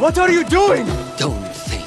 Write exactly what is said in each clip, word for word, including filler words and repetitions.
What are you doing? Don't think.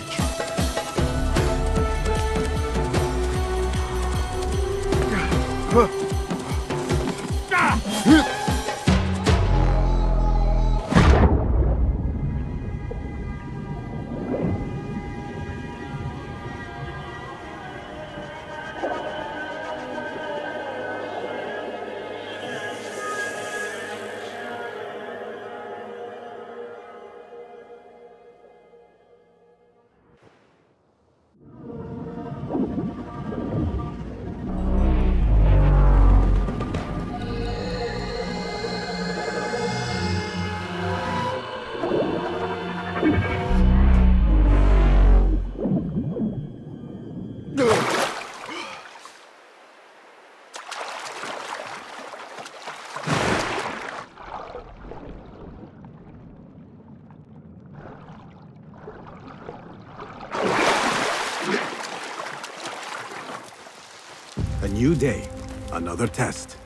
New day, another test.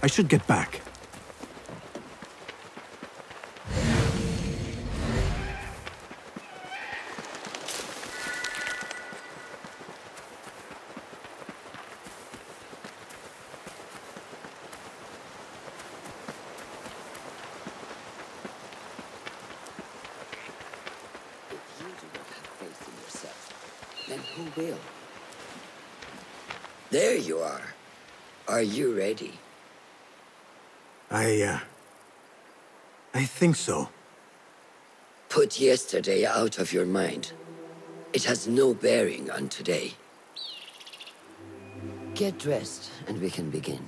I should get back. If you do not have faith in yourself, then who will? There you are. Are you ready? I, uh... I think so. Put yesterday out of your mind. It has no bearing on today. Get dressed, and we can begin.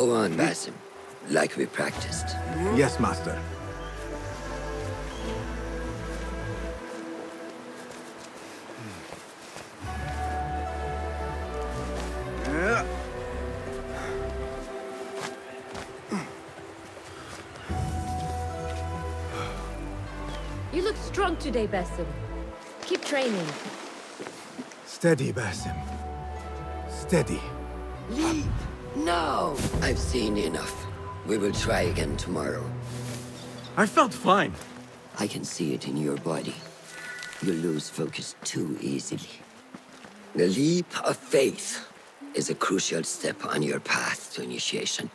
Go on, Basim, like we practiced. Yes, Master. You look strong today, Basim. Keep training. Steady, Basim. Steady. Leave. No! I've seen enough. We will try again tomorrow. I felt fine. I can see it in your body. You lose focus too easily. The leap of faith is a crucial step on your path to initiation.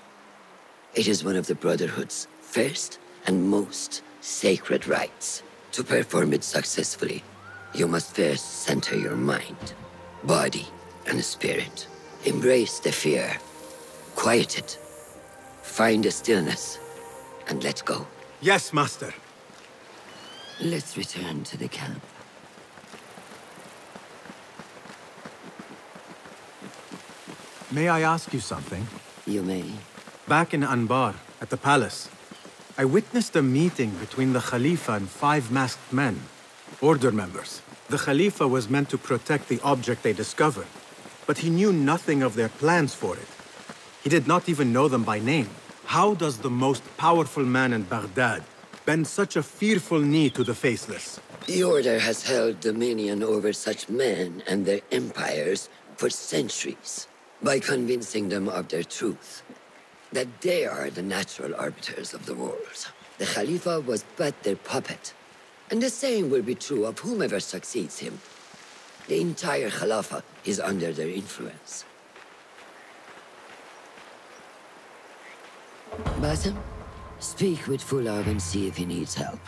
It is one of the Brotherhood's first and most sacred rites. To perform it successfully, you must first center your mind, body, and spirit. Embrace the fear. Quiet it. Find a stillness, and let's go. Yes, Master. Let's return to the camp. May I ask you something? You may. Back in Anbar, at the palace, I witnessed a meeting between the Khalifa and five masked men, order members. The Khalifa was meant to protect the object they discovered, but he knew nothing of their plans for it. He did not even know them by name. How does the most powerful man in Baghdad bend such a fearful knee to the faceless? The Order has held dominion over such men and their empires for centuries by convincing them of their truth, that they are the natural arbiters of the world. The Khalifa was but their puppet, and the same will be true of whomever succeeds him. The entire Khalifa is under their influence. Basim, speak with Fulav and see if he needs help.